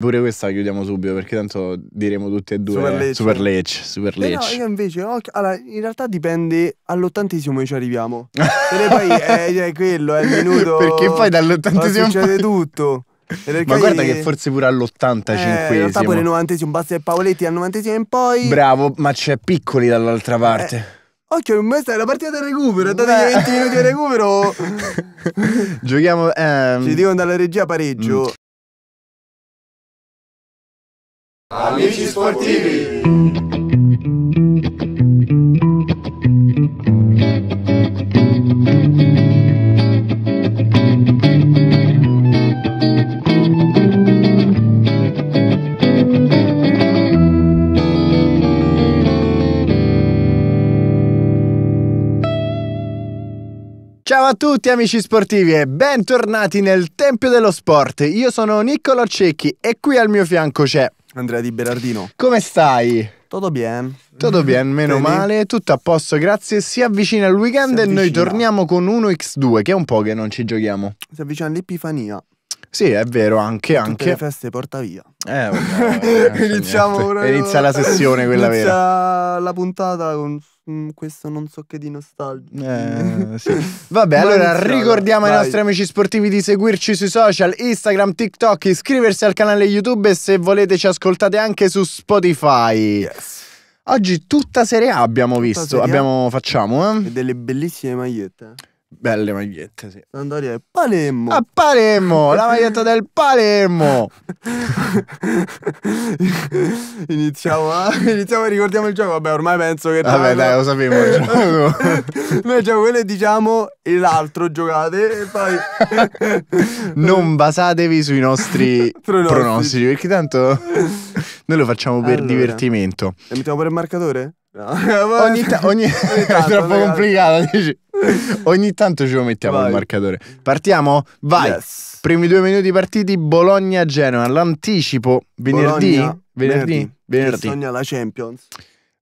Pure questa la chiudiamo subito, perché tanto diremo tutte e due Super Lecce. No, io invece, allora, in realtà dipende, all'80° ci arriviamo. E poi è quello, è il minuto. Perché poi dall'80° succede tutto. Ma guarda che forse pure all'85°. In realtà pure il 90°, basta che Paoletti al 90° in poi. Bravo, ma c'è Piccoli dall'altra parte. Occhio, questa è la partita del recupero, dategli 20 minuti di recupero. Giochiamo... Ci dicono dalla regia pareggio. Amici sportivi, ciao a tutti amici sportivi e bentornati nel Tempio dello Sport. Io sono Niccolò Cecchi e qui al mio fianco c'è Andrea Di Berardino. Come stai? Tutto bene. Tutto bene, meno male, tutto a posto, grazie. Si avvicina il weekend e noi torniamo con 1X2, che è un po' che non ci giochiamo. Si avvicina l'Epifania. Sì, è vero, anche. Le feste porta via. Diciamo, inizia la sessione quella vera. La puntata con questo non so che di nostalgia. Sì. Vabbè, allora ricordiamo ai nostri amici sportivi di seguirci sui social, Instagram, TikTok, iscriversi al canale YouTube e se volete ci ascoltate anche su Spotify. Yes. Oggi tutta Serie A abbiamo visto, facciamo e delle bellissime magliette. Belle magliette, sì. Andoria e Palermo. A Palermo, la maglietta del Palermo. Iniziamo e ricordiamo il gioco. Vabbè, ormai penso che... Vabbè, dai, lo sapevo il gioco. Noi giochiamo quello e diciamo e l'altro giocate e poi... Non basatevi sui nostri pronostici, perché tanto noi lo facciamo per divertimento. E mettiamo pure il marcatore? No. Ogni tanto, è troppo complicato, dici. Ogni tanto ce lo mettiamo al marcatore. Partiamo? Vai. Yes. Primi 2 minuti partiti, Bologna-Genoa. L'anticipo venerdì. Bologna la Champions.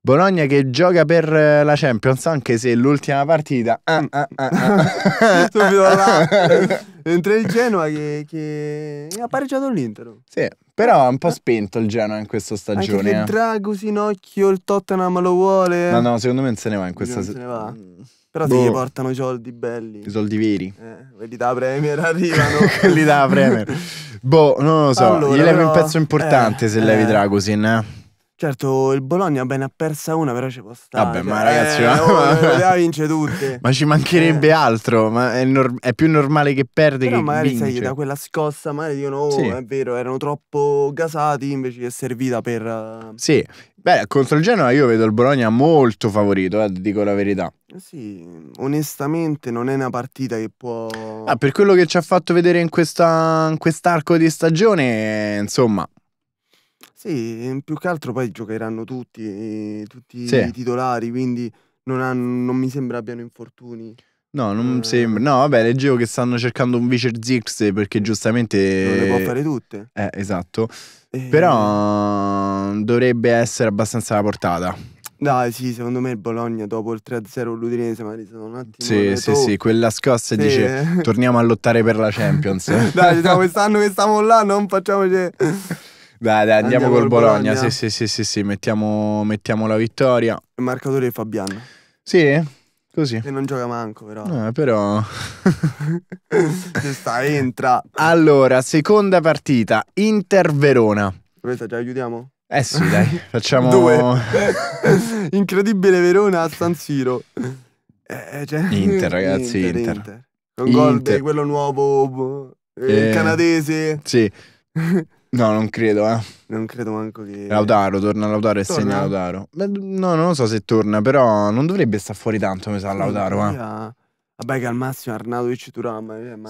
Bologna che gioca per la Champions, anche se l'ultima partita subito là. Entra il Genoa che ha pareggiato l'Inter. Sì, però è un po' spento il Genoa in questa stagione. Anche che Dragușin, occhio, il Tottenham lo vuole. Ma no, secondo me non se ne va in questa stagione. Però se gli portano i soldi belli. I soldi veri. Quelli da Premier arrivano. Quelli da Premier. Non lo so. Allora, gli levi un pezzo importante se levi Dragușin. Certo, il Bologna bene ha persa una, però ci può stare. Vabbè, ma ragazzi, la vince tutte. Ma ci mancherebbe altro. Ma è più normale che perde però che magari vince. Sai, da quella scossa magari dicono, è vero, erano troppo gasati, invece che è servita per... Sì. Beh, contro il Genoa io vedo il Bologna molto favorito, dico la verità. Sì, onestamente non è una partita che può... per quello che ci ha fatto vedere in quest'arco di stagione, insomma... Sì, più che altro poi giocheranno tutti i titolari, quindi non mi sembra abbiano infortuni. No, non sembra. No, vabbè, leggevo che stanno cercando un vice Zirkzee perché giustamente... Non le può fare tutte. Esatto. Però dovrebbe essere abbastanza alla portata. Dai, sì, secondo me il Bologna dopo il 3-0 l'Udinese magari sono un attimo... Sì, quella scossa dice torniamo a lottare per la Champions. Dai, diciamo, quest'anno che stiamo là non facciamoci... Dai, andiamo col Bologna. Sì, mettiamo la vittoria. Il marcatore è Fabiano. Sì, così. E non gioca manco però. Però entra. Allora, seconda partita, Inter-Verona. Questa già aiutiamo? Sì, dai, facciamo 2. Incredibile Verona a San Siro. Inter, ragazzi, Inter. Con gol di quello nuovo canadese. Sì. No, non credo, Non credo manco che... Lautaro, torna Lautaro e segna Lautaro. Beh, no, non lo so se torna, però non dovrebbe stare fuori tanto, mi sa, Lautaro, Vabbè, che al massimo Arnautovic e Thuram,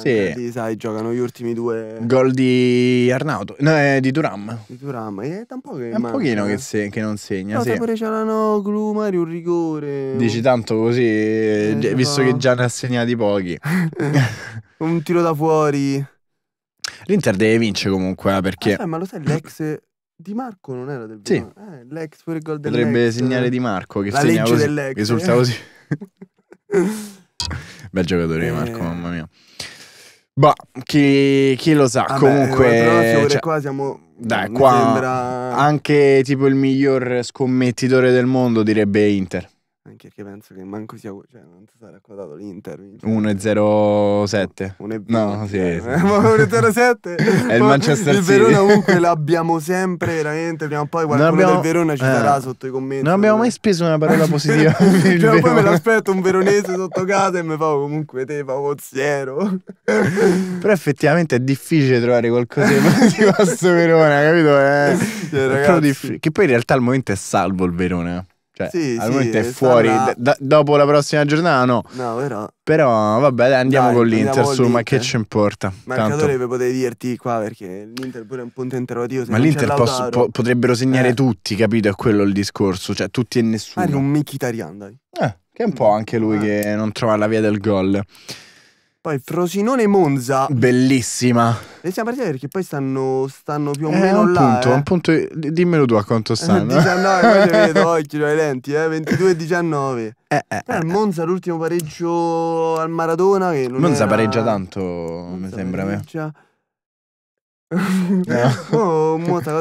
sai, giocano gli ultimi 2. Gol di Arnautovic, no, di Thuram. Di Thuram, è un po' che... È un pochino che non segna, sì. Pure Cialanoglu, magari un rigore. Dici tanto così, visto che già ne ha segnati pochi. Un tiro da fuori... L'Inter deve vincere comunque, perché... ma lo sai, l'ex Di Marco non era del Verona? Sì. L'ex pure il gol del... Potrebbe segnare Di Marco, che segna così, dell'ex. Risulta così. Bel giocatore Di Marco, mamma mia. Bah, chi lo sa, comunque... Però, cioè... qua siamo... Dai, qua sembra... anche tipo il miglior scommettitore del mondo direbbe Inter. Anche perché penso che manco sia, cioè non si sarà quotato l'Inter. 1,07. No, sì. 1,07. È il Manchester City. Il Verona comunque l'abbiamo sempre, veramente, prima o poi qualcuno del Verona ci sarà sotto i commenti. Non abbiamo mai speso una parola positiva. Cioè, poi me l'aspetto un veronese sotto casa e mi fa comunque te, Pavozziero. Però effettivamente è difficile trovare qualcosa di positivo a sto Verona, capito? Cioè, che poi in realtà al momento è salvo il Verona. Cioè, sì, al momento è fuori dopo la prossima giornata, no? No, però. Però vabbè, andiamo con l'Inter su, ma che ci importa? Marcatore per poter dirti qua, perché l'Inter pure è un punto interrogativo. Ma l'Inter potrebbero segnare tutti, capito? È quello il discorso, cioè tutti e nessuno. Ma non Mkhitaryan, dai. Che è un po' anche lui che non trova la via del gol. Poi Frosinone Monza, bellissima. E siamo partiti perché poi stanno più o meno un là. Punto, un punto, dimmelo tu a quanto stanno. 19, vedo occhi, le lenti, 22-19. Monza l'ultimo pareggio al Maradona che non Monza era... pareggia tanto, Monza mi sembra pareggia. Cosa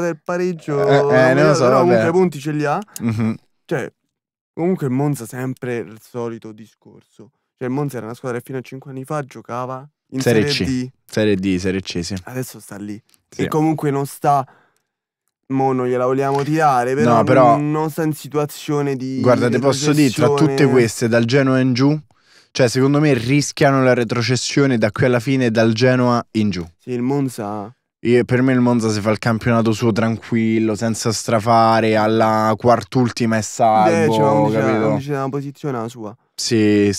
è il pareggio? Non lo so, però comunque i punti ce li ha. Cioè, comunque il Monza sempre il solito discorso. Cioè il Monza era una squadra che fino a 5 anni fa giocava in Serie D. Serie C, sì. Adesso sta lì. Sì. E comunque non sta... Mo non gliela vogliamo tirare, però, no, però non sta in situazione di... Guarda, ti posso dire, tra tutte queste, dal Genoa in giù, cioè secondo me rischiano la retrocessione da qui alla fine, dal Genoa in giù. Sì, il Monza... Per me il Monza si fa il campionato suo tranquillo, senza strafare, alla quart'ultima è salvo, capito? Non c'è una posizione alla sua. Sì,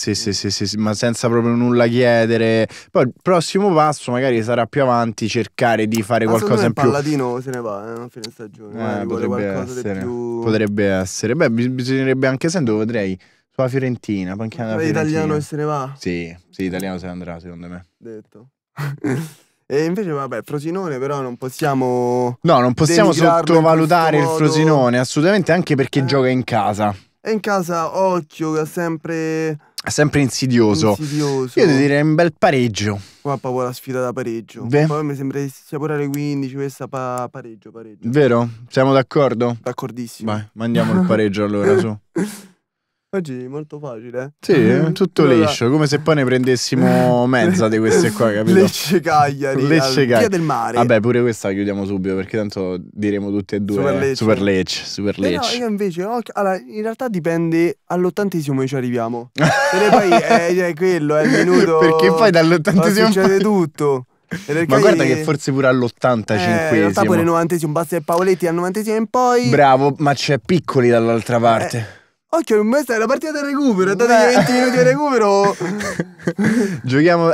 ma senza proprio nulla chiedere. Poi il prossimo passo magari sarà più avanti, cercare di fare qualcosa in più. Palladino se ne va a fine stagione, potrebbe essere. Potrebbe essere. Beh, bisognerebbe anche, se lo vedrei, sulla Fiorentina, panchina della Fiorentina. Italiano che se ne va? Sì, italiano se ne andrà, secondo me. Detto. E invece vabbè, Frosinone però non possiamo... No, non possiamo sottovalutare il Frosinone, assolutamente, anche perché gioca in casa. E in casa, occhio, che è sempre insidioso. Io ti direi un bel pareggio. Qua proprio la sfida da pareggio. Poi mi sembra che sia pure alle 15 questa pareggio. Vero? Siamo d'accordo? D'accordissimo. Vai, mandiamo il pareggio allora, su. Oggi è molto facile, eh? Sì, tutto liscio, come se poi ne prendessimo mezza di queste qua, capito? Lecce Cagliari. Via del mare. Vabbè, pure questa la chiudiamo subito, perché tanto diremo tutte e due Super Lecce. No, io invece, allora, in realtà dipende all'80° ci arriviamo. E poi è quello, è il minuto. Perché poi dall'80° succede tutto. Ma guarda che forse pure all'85. In realtà poi al 90° basta il Paoletti al 90° in poi. Bravo, ma c'è Piccoli dall'altra parte. Occhio, questa è la partita del recupero, dategli 20 minuti di recupero. Giochiamo.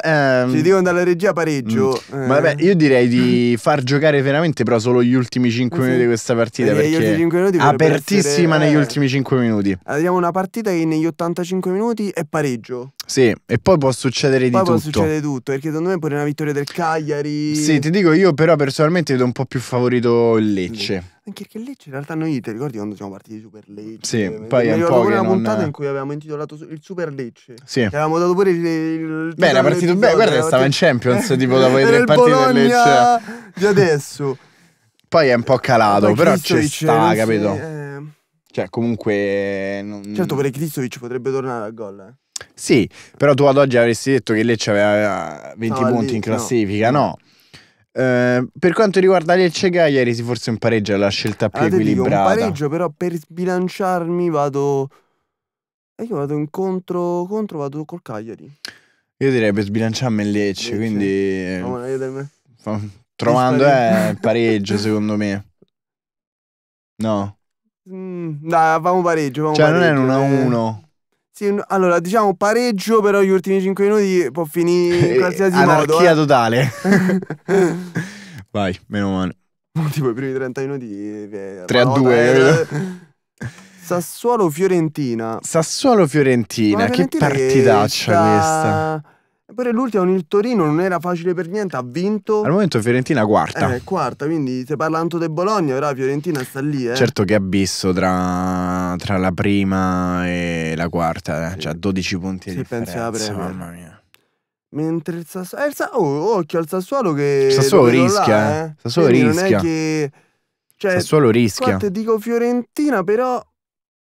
Ci dicono dalla regia pareggio. Vabbè, io direi di far giocare veramente però solo gli ultimi 5 minuti di questa partita, perché è apertissima negli ultimi 5 minuti. Abbiamo una partita che negli 85 minuti è pareggio. Sì, e poi può succedere di tutto. Poi può succedere tutto, perché secondo me pure una vittoria del Cagliari. Sì, ti dico, io però personalmente vedo un po' più favorito il Lecce. Anche perché Lecce in realtà noi, ti ricordi quando siamo partiti Super Lecce? Sì, poi è un po' che una puntata in cui avevamo intitolato il Super Lecce. Sì. Avevamo dato pure il beh, era partito bene, guarda che stava in Champions, tipo dopo le tre partite del Lecce. Di adesso. Poi è un po' calato, però ci sta, capito? Cioè, comunque... Certo, per Kristovic potrebbe tornare al gol, Sì, però tu ad oggi avresti detto che Lecce aveva 20 punti in classifica, no? Per quanto riguarda Lecce Cagliari, forse un pareggio è la scelta più equilibrata. Un pareggio, però per sbilanciarmi vado. Io vado incontro. Vado col Cagliari. Io direi per sbilanciarmi il Lecce. Quindi. Trovando il pareggio, secondo me. No. Dai, avevamo pareggio. Cioè, non è un 1-1. Sì, allora diciamo pareggio, però gli ultimi 5 minuti può finire in qualsiasi modo. Anarchia totale. Vai, meno male. Tipo i primi 30 minuti 3-2. Sassuolo-Fiorentina. Sassuolo-Fiorentina, che partitaccia questa. Eppure l'ultima con il Torino non era facile per niente, ha vinto. Al momento Fiorentina quarta. Quarta, quindi se parla tanto del Bologna, però la Fiorentina sta lì, Certo che abisso tra la prima e la quarta, cioè 12 punti di differenza. Mamma mia. Mentre il Sassuolo, occhio al Sassuolo che Sassuolo rischia là, Sassuolo rischia. Non è che, cioè, Sassuolo rischia. Te dico Fiorentina, però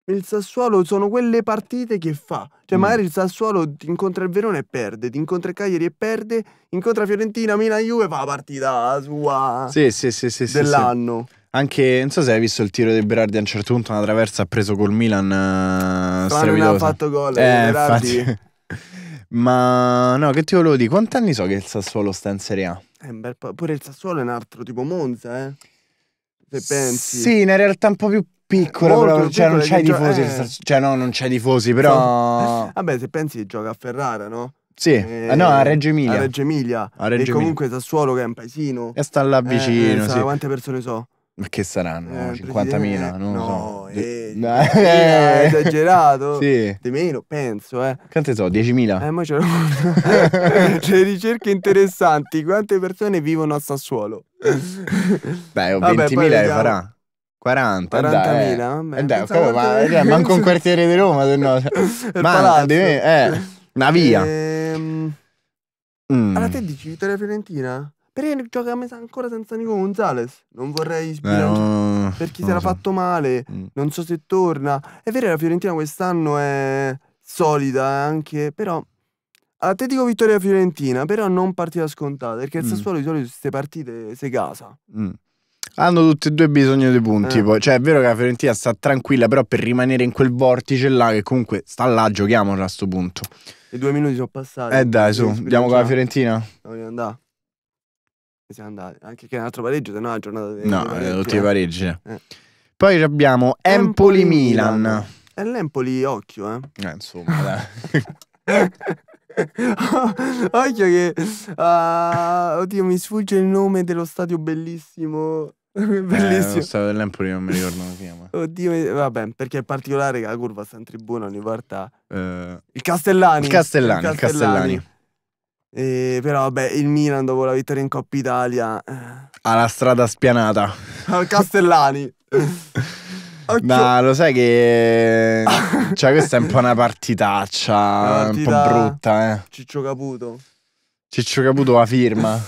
il Sassuolo sono quelle partite che fa. Cioè magari il Sassuolo ti incontra il Verona e perde, ti incontra il Cagliari e perde, incontra Fiorentina, Milan, Juve, fa la partita sua dell'anno. Anche, non so se hai visto il tiro di Berardi, a un certo punto una traversa ha preso col Milan, non ha fatto gol, Berardi. Ma no, che ti volevo dire, quanti anni so che il Sassuolo sta in Serie A? Pure il Sassuolo è un altro tipo Monza, se pensi. Sì, in realtà un po' più piccola, però, cioè, non c'hai tifosi, cioè no, non c'hai tifosi, però... Vabbè, se pensi che gioca a Ferrara, no? Sì, no, a Reggio Emilia. A Reggio Emilia, e comunque Sassuolo che è un paesino. E sta là vicino, sì. Quante persone so? Ma che saranno? 50.000? Non lo so. Esagerato. Sì. Di meno, penso, Quante so? 10.000? Ma c'è ricerche interessanti. Quante persone vivono a Sassuolo? Beh, 20.000 le farà. 40.000? Manco un quartiere di Roma, se no. Ma di me, una via. Allora te dici Vittoria Fiorentina? Perché gioca ancora senza Nico Gonzalez? Non vorrei sbilanciare, perché se l'ha fatto male, non so se torna. È vero, la Fiorentina quest'anno è solida anche, però a te dico Vittoria Fiorentina, però non partita scontata, perché il Sassuolo di solito queste partite se casa. Hanno tutti e due bisogno di punti, poi. Cioè è vero che la Fiorentina sta tranquilla, però per rimanere in quel vortice là, che comunque sta là, giochiamola a sto punto. I 2 minuti sono passati. Dai, su, andiamo con la Fiorentina. Voglio andare. Siamo andati, anche che è un altro pareggio, se no è una giornata di tutti i pareggi. Poi abbiamo Empoli-Milan. E l'Empoli, occhio, insomma, dai. Occhio che oddio, mi sfugge il nome dello stadio bellissimo. Bellissimo. Lo stadio dell'Empoli non mi ricordo come si chiama. Oddio, vabbè, perché è particolare che la curva sta in tribuna ogni volta. Il Castellani. Il Castellani, il Castellani. Però vabbè, il Milan dopo la vittoria in Coppa Italia alla strada spianata al Castellani. Ma lo sai che cioè questa è un po' una partitaccia, partita un po' brutta, Ciccio Caputo. Ciccio Caputo la firma.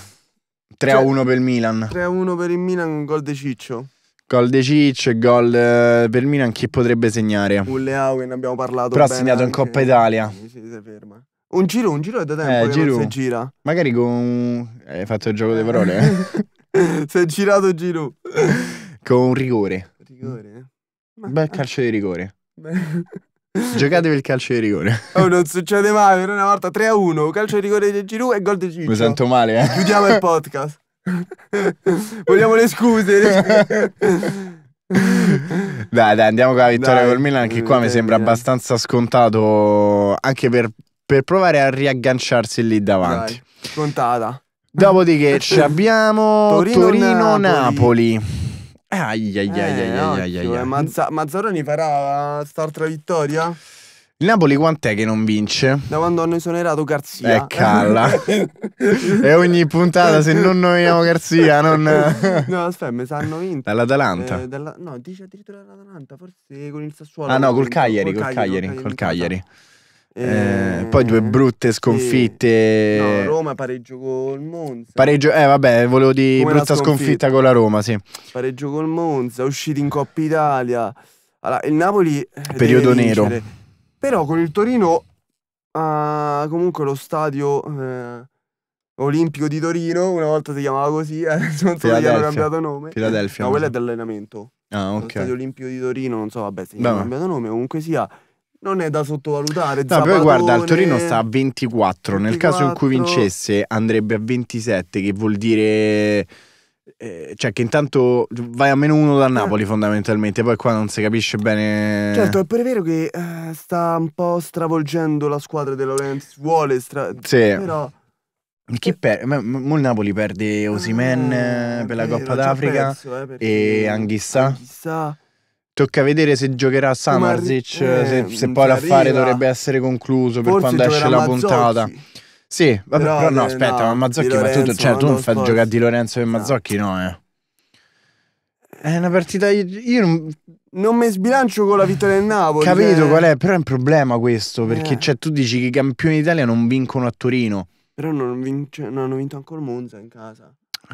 3-1 per il Milan. 3-1 per il Milan, gol di Ciccio. Gol di Ciccio e gol per il Milan chi potrebbe segnare? Un Leao, che ne abbiamo parlato. Però ha segnato in Coppa Italia. Sì, si ferma. Un giro è da tempo che non si gira. Magari con... hai fatto il gioco di parole, Si è girato Giroud. Con un rigore. Bel calcio di rigore. Giocatevi il calcio di rigore. Oh, non succede mai, per una volta 3-1, calcio di rigore di Giroud e gol di Ciccio. Mi sento male, Chiudiamo il podcast. Vogliamo le scuse. Dai, andiamo con la vittoria col Milan, che qua mi sembra abbastanza scontato, anche per provare a riagganciarsi lì davanti. Dai, scontata. Dopodiché ci abbiamo Torino-Napoli. Mazzaroni farà st'altra vittoria? Il Napoli quant'è che non vince? Da quando hanno esonerato Garcia. Calla. E ogni puntata se non nominiamo Garcia no, aspetta, mi sanno vinto dall'Atalanta. No, dice addirittura dall'Atalanta, forse con il Sassuolo. Ah no, col Cagliari. Poi due brutte sconfitte. No, Roma pareggio col Monza. Pareggio, vabbè, volevo dire brutta sconfitta con la Roma, sì. Pareggio col Monza, usciti in Coppa Italia. Allora, il Napoli periodo nero. Però con il Torino comunque lo stadio Olimpico di Torino, una volta si chiamava così, non so se gli hanno cambiato nome. Filadelfia. No, quello è dell'allenamento. Ah, ok. Lo stadio Olimpico di Torino, non so, vabbè, se gli hanno cambiato nome, comunque sia. Non è da sottovalutare. No, poi guarda, il Torino sta a 24. Nel caso in cui vincesse andrebbe a 27, che vuol dire cioè che intanto vai a -1 da Napoli fondamentalmente. Poi qua non si capisce bene. Certo, è pure vero che sta un po' stravolgendo la squadra della Lorenz. Però chi il Napoli perde Osimhen per la Coppa d'Africa e Anghissà. Tocca vedere se giocherà Samarzic, se poi l'affare dovrebbe essere concluso per quando esce la puntata. Sì, vabbè, però no, aspetta, ma Mazzocchi fa tutto, cioè tu non fai giocare Di Lorenzo e Mazzocchi, no. È una partita, io non mi sbilancio con la vittoria del Napoli. Capito qual è, però è un problema questo, perché cioè tu dici che i campioni d'Italia non vincono a Torino. Però non hanno vinto ancora Monza in casa.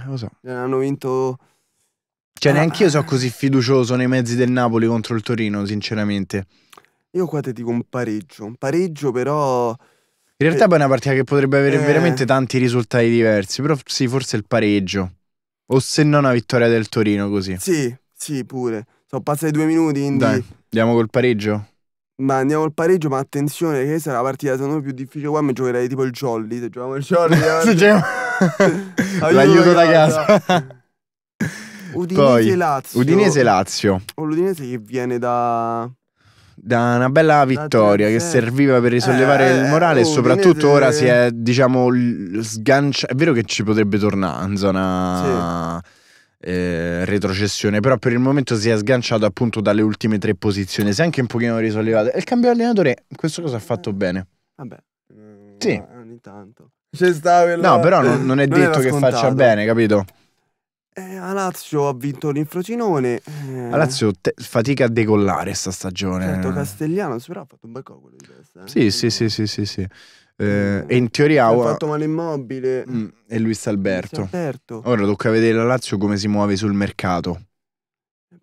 Lo so. Non hanno vinto... Cioè neanche io sono così fiducioso nei mezzi del Napoli contro il Torino, sinceramente. Io qua ti dico un pareggio però... In realtà è una partita che potrebbe avere veramente tanti risultati diversi, però sì, forse il pareggio. O se no una vittoria del Torino così. Sì, sì pure. Sono passati 2 minuti, quindi... Dai, andiamo col pareggio? Ma andiamo al pareggio, ma attenzione che sarà la partita secondo me più difficile. Qua mi giocherei tipo il jolly. Se giochiamo il jolly l'aiuto da casa. Udinese-Lazio. Udinese-Lazio. O l'Udinese che viene da... Da una bella vittoria che serviva per risollevare il morale, e soprattutto ora si è, diciamo, sganciato. È vero che ci potrebbe tornare in zona... Sì. Retrocessione, però per il momento si è sganciato appunto dalle ultime 3 posizioni. Si è anche un pochino risollevato. E il cambio allenatore, questo cosa ha fatto bene. Vabbè, sì. Ogni tanto no, però non è detto che scontato. Faccia bene, capito? A Lazio ha vinto il Frosinone. A Lazio fatica a decollare sta stagione. Certo, Castellano, però ha fatto un bel colpo di testa. Sì. E in teoria ha fatto male Immobile e Luis Alberto. Ora tocca vedere la Lazio come si muove sul mercato.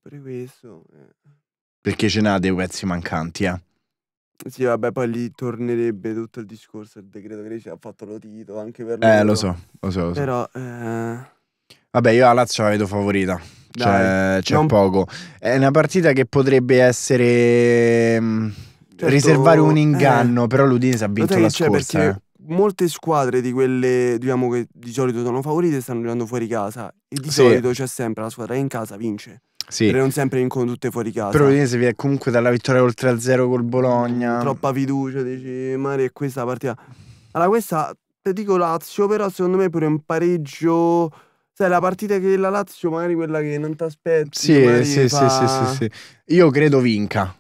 Per questo, perché ce n'ha dei pezzi mancanti, eh. Sì, vabbè, poi lì tornerebbe tutto il discorso del decreto Grecia, ha fatto lo Tito anche per loro. Lo so. Però vabbè, io la Lazio la vedo favorita. Dai, cioè non... poco. È una partita che potrebbe essere certo, riservare un inganno, però l'Udinese ha vinto la scorsa. Molte squadre di quelle, diciamo, che di solito sono favorite, stanno giocando fuori casa. E di solito c'è sempre la squadra in casa vince. Sì. Perché non sempre vincono tutte fuori casa. Però l'Udinese viene comunque dalla vittoria oltre al 0 col Bologna. Troppa fiducia, dici Mari, e questa partita. Allora questa, te dico Lazio, però secondo me pure un pareggio... Sai, la partita che la Lazio magari quella che non ti aspetti. Sì. Io credo vinca.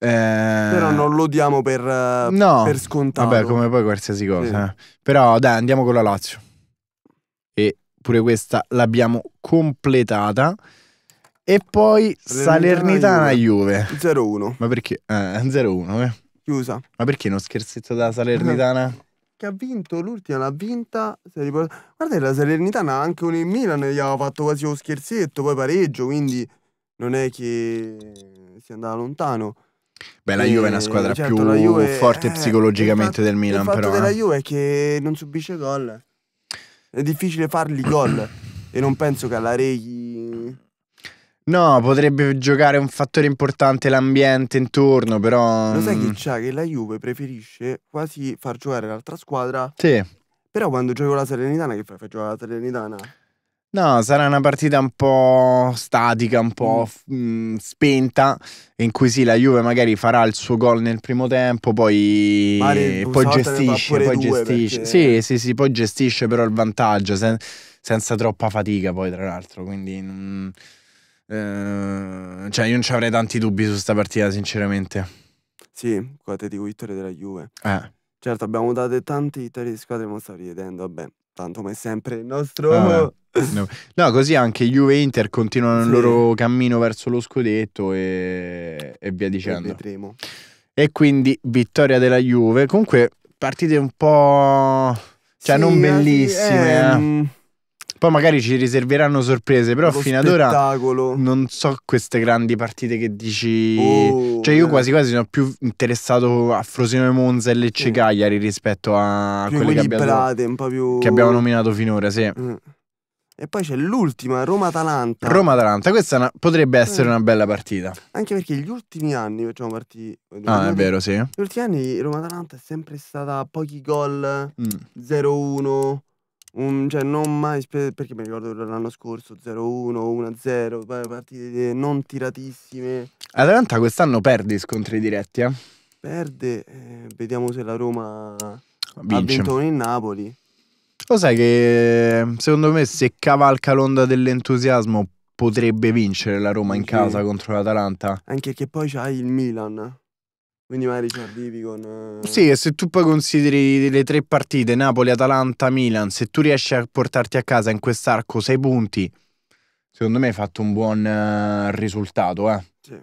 Però non lo diamo per scontato. Vabbè, come poi qualsiasi cosa. Però dai, andiamo con la Lazio. E pure questa l'abbiamo completata. E poi Salernitana Juve 0-1. Ma perché? 0-1 chiusa. Ma perché uno scherzetto da Salernitana? Che ha vinto, l'ultima l'ha vinta. Guarda, la Salernitana anche con il Milan gli aveva fatto quasi lo scherzetto, poi pareggio, quindi non è che si andava lontano. Beh, la Juve è una squadra più forte psicologicamente del Milan. Il fatto della Juve è che non subisce gol. È difficile fargli gol. E non penso che alla Reghi... No, potrebbe giocare un fattore importante l'ambiente intorno, però... Lo sai che c'è? Che la Juve preferisce quasi far giocare l'altra squadra. Sì. Però quando gioco la Salernitana, che fai giocare la Salernitana? No, sarà una partita un po' statica, un po' spenta, in cui sì, la Juve magari farà il suo gol nel primo tempo, poi gestisce. Sì, poi gestisce però il vantaggio, senza troppa fatica poi tra l'altro, quindi... cioè io non ci avrei tanti dubbi su sta partita, sinceramente. Sì, qua te dico vittoria della Juve. Certo, abbiamo dato tante vittorie di squadre, ma sto rivedendo, vabbè, tanto come sempre il nostro... No, così anche Juve e Inter continuano il loro cammino verso lo scudetto e via dicendo. E vedremo. E quindi vittoria della Juve. Comunque partite un po'... Cioè non bellissime. Poi magari ci riserveranno sorprese, però fino ad ora non so queste grandi partite che dici... cioè io quasi sono più interessato a Frosinone Monza e Lecce Cagliari rispetto a quelle che abbiamo nominato finora, sì. E poi c'è l'ultima, Roma-Atalanta. Roma-Atalanta, questa potrebbe essere una bella partita. Anche perché gli ultimi anni facciamo partiti... è vero, sì. Gli ultimi anni Roma-Atalanta è sempre stata pochi gol, 0-1... cioè non mai, perché mi ricordo l'anno scorso 0-1, 1-0, partite non tiratissime. Atalanta quest'anno perde scontri diretti, eh? Perde, vediamo se la Roma vince. Ha vinto in Napoli. Lo sai che secondo me se cavalca l'onda dell'entusiasmo potrebbe vincere la Roma in casa contro l'Atalanta. Anche che poi c'hai il Milan. Quindi magari ci arrivi con... Sì, e se tu poi consideri le 3 partite, Napoli, Atalanta, Milan, se tu riesci a portarti a casa in quest'arco 6 punti, secondo me hai fatto un buon risultato, eh. Sì.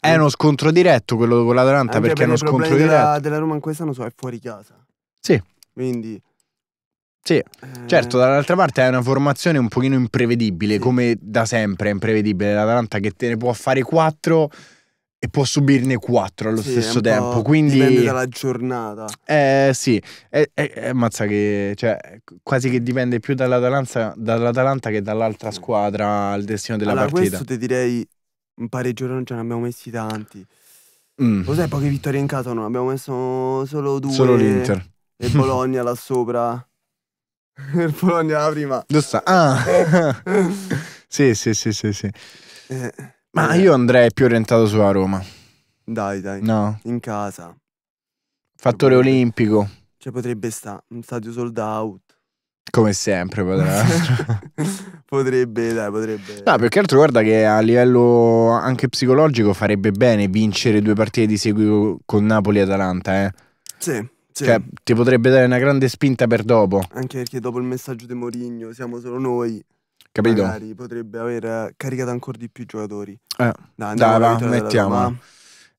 È uno scontro diretto quello con l'Atalanta, perché è uno scontro diretto. Della Roma in quest'anno è fuori casa. Sì. Quindi Sì, certo, dall'altra parte è una formazione un pochino imprevedibile, sì, come da sempre è imprevedibile l'Atalanta, che te ne può fare 4 e può subirne 4 allo stesso tempo, quindi dipende dalla giornata. Sì, mazza che, cioè, quasi che dipende più dall'Atalanta che dall'altra squadra il destino della partita. Questo ti direi un pareggio non ce ne abbiamo messi tanti. Lo sai, poche vittorie in casa, no, abbiamo messo solo 2. Solo l'Inter e Bologna là sopra. Il Bologna la prima. Giusto. Ah. Sì. Ma io andrei più orientato sulla Roma. Dai. No. In casa. Fattore olimpico. Cioè potrebbe stare un stadio sold out. Come sempre potrebbe. No, perché altro guarda che a livello anche psicologico farebbe bene vincere 2 partite di seguito con Napoli e Atalanta, eh. Sì. Cioè, ti potrebbe dare una grande spinta per dopo. Anche perché dopo il messaggio di Mourinho siamo solo noi. Capito? Magari potrebbe aver caricato ancora di più i giocatori. Mettiamo.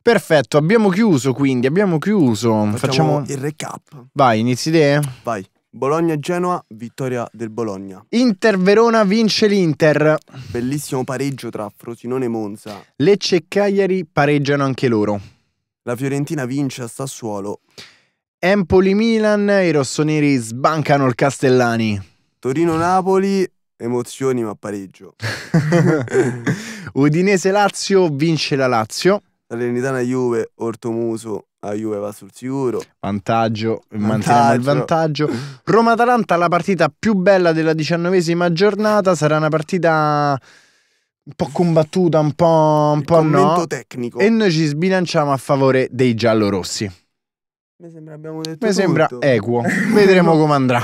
Perfetto, abbiamo chiuso quindi, Facciamo il recap. Vai, inizi te. Vai. Bologna-Genoa, vittoria del Bologna. Inter-Verona, vince l'Inter. Bellissimo pareggio tra Frosinone e Monza. Lecce e Cagliari pareggiano anche loro. La Fiorentina vince a Sassuolo. Empoli-Milan, i rossoneri sbancano il Castellani. Torino-Napoli, emozioni ma pareggio. Udinese-Lazio, vince la Lazio. Salernitana-Juve, ortomuso, la Juve va sul sicuro. Manteniamo il vantaggio. Roma-Atalanta, la partita più bella della 19ª giornata. Sarà una partita un po' combattuta, un po' no, tecnico. E noi ci sbilanciamo a favore dei giallorossi. Mi sembra abbiamo detto tutto. Mi sembra equo. Vedremo come andrà.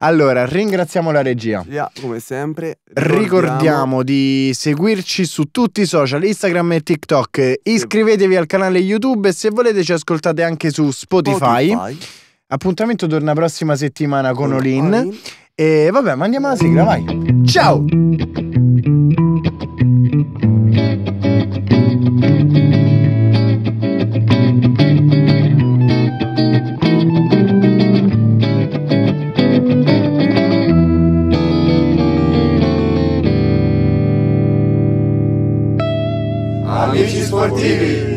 Allora, ringraziamo la regia. Come sempre. Ricordiamo di seguirci su tutti i social, Instagram e TikTok. Iscrivetevi al canale YouTube e se volete ci ascoltate anche su Spotify. Appuntamento torna prossima settimana con Olin. E vabbè, ma andiamo alla sigla, vai. Ciao. Amici sportivi.